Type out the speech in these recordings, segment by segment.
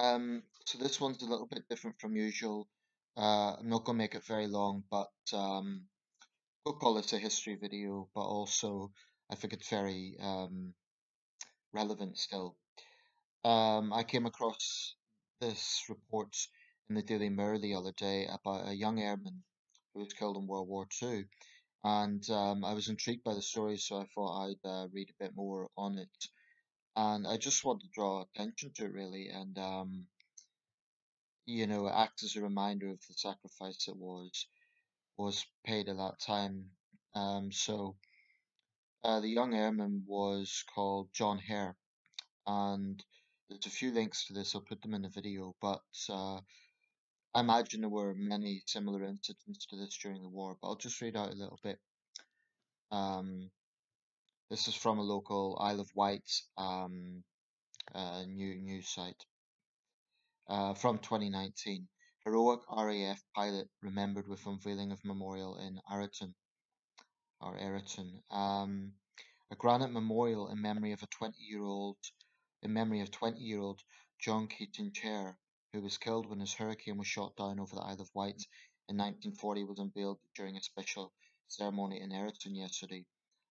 So this one's a little bit different from usual. I'm not going to make it very long, but we'll call this a history video, but also I think it's very relevant still. I came across this report in the Daily Mirror the other day about a young airman who was killed in World War II, and I was intrigued by the story, so I thought I'd read a bit more on it. And I just want to draw attention to it, really, and you know, act as a reminder of the sacrifice that was paid at that time. So the young airman was called John Haire, and there's a few links to this. I'll put them in the video, but I imagine there were many similar incidents to this during the war, but I'll just read out a little bit. This is from a local Isle of Wight news site from 2019. Heroic RAF pilot remembered with unveiling of memorial in Arreton. Or Arreton. A granite memorial in memory of 20-year-old John Keatinge Haire, who was killed when his Hurricane was shot down over the Isle of Wight in 1940, was unveiled during a special ceremony in Arreton yesterday.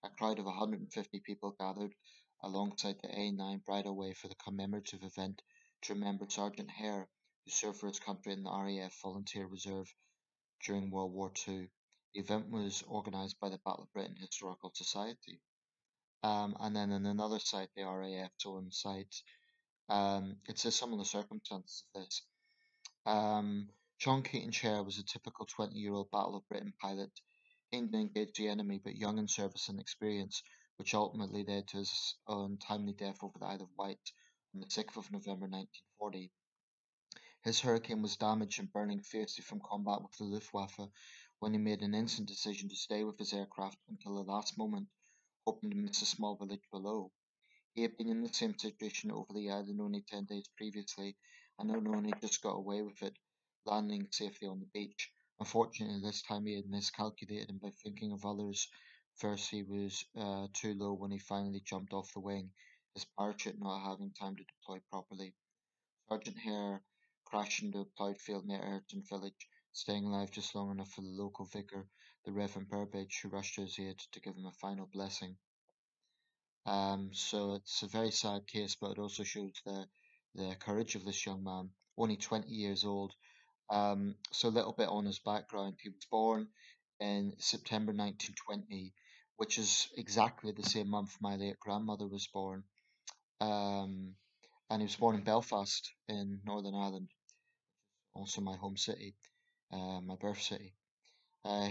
A crowd of 150 people gathered alongside the A9 bridleway for the commemorative event to remember Sergeant Haire, who served for his country in the RAF Volunteer Reserve during World War II. The event was organised by the Battle of Britain Historical Society. And then on another site, the RAF's own site, it says some of the circumstances of this. John Keatinge Haire was a typical 20-year-old Battle of Britain pilot, aimed to engage the enemy, but young in service and experience, which ultimately led to his own timely death over the Isle of Wight on the 6th of November 1940. His Hurricane was damaged and burning fiercely from combat with the Luftwaffe when he made an instant decision to stay with his aircraft until the last moment, hoping to miss a small village below. He had been in the same situation over the island only 10 days previously, and had only just got away with it, landing safely on the beach. Unfortunately, this time he had miscalculated, and by thinking of others first, he was too low when he finally jumped off the wing, his parachute not having time to deploy properly. Sergeant Haire crashed into a ploughed field near Arreton village, staying alive just long enough for the local vicar, the Reverend Burbage, who rushed to his aid to give him a final blessing. So it's a very sad case, but it also shows the courage of this young man, only 20 years old. So a little bit on his background. He was born in September 1920, which is exactly the same month my late grandmother was born. And he was born in Belfast in Northern Ireland, also my home city, my birth city.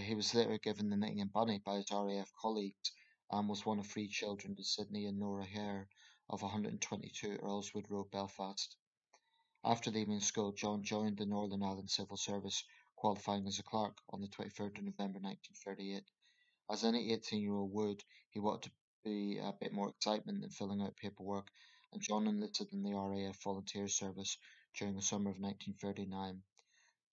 He was later given the nickname Bunny by his RAF colleagues and was one of three children to Sydney and Nora Haire of 122 Earlswood Road, Belfast. After leaving school, John joined the Northern Ireland Civil Service, qualifying as a clerk on the 23rd of November 1938. As any 18-year-old would, he wanted to be a bit more excitement than filling out paperwork, and John enlisted in the RAF Volunteer Service during the summer of 1939.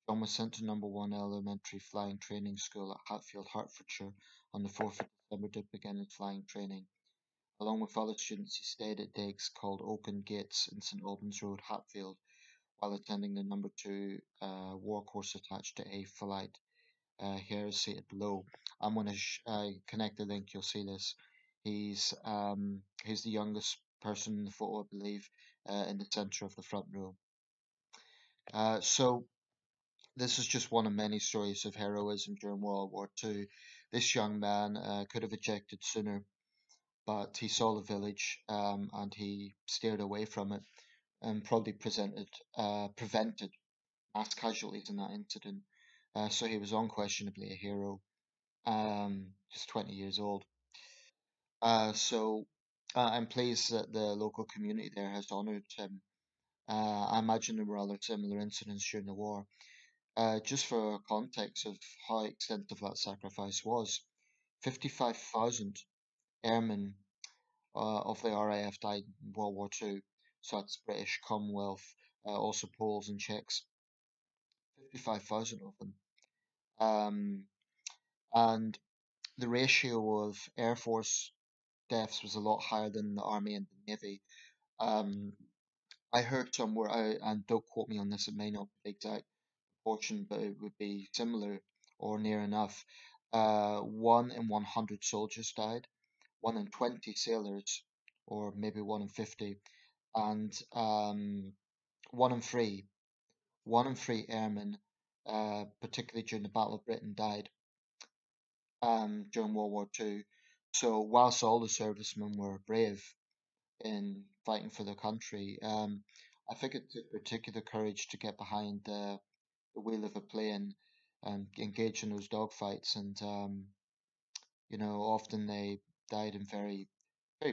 John was sent to No. 1 Elementary Flying Training School at Hatfield, Hertfordshire on the 4th of December to begin his flying training. Along with other students, he stayed at digs called Oaken Gates in St Albans Road, Hatfield, while attending the No. 2 war course attached to A Flight. Here is seated below. I'm going to connect the link, you'll see this. He's the youngest person in the photo, I believe, in the centre of the front row. So this is just one of many stories of heroism during World War II. This young man could have ejected sooner, but he saw the village and he steered away from it, and probably prevented mass casualties in that incident. So he was unquestionably a hero, just 20 years old. So I'm pleased that the local community there has honoured him. I imagine there were other similar incidents during the war. Just for context of how extensive that sacrifice was, 55,000 airmen of the RAF died in World War II, so that's British, Commonwealth, also Poles and Czechs. 55,000 of them. And the ratio of Air Force deaths was a lot higher than the Army and the Navy. I heard somewhere, and don't quote me on this, it may not be the exact proportion, but it would be similar or near enough. 1 in 100 soldiers died, 1 in 20 sailors, or maybe 1 in 50, and 1 in 3 airmen, particularly during the Battle of Britain, died during World War II. So whilst all the servicemen were brave in fighting for their country, I think it took particular courage to get behind the wheel of a plane and engage in those dogfights. And you know, often they died in very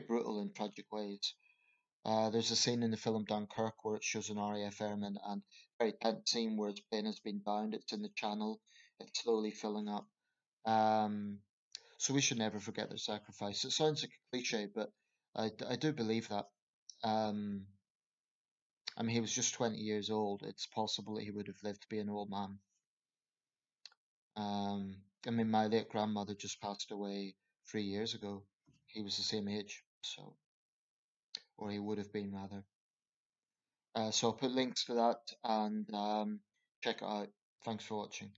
brutal and tragic ways. There's a scene in the film Dunkirk where it shows an RAF airman, and very tense scene where its plane has been downed. It's in the channel. It's slowly filling up. So we should never forget their sacrifice. It sounds like a cliche, but I do believe that. I mean, he was just 20 years old. It's possible that he would have lived to be an old man. I mean, my late grandmother just passed away 3 years ago. He was the same age, so, or he would have been, rather. So I'll put links to that, and check it out. Thanks for watching.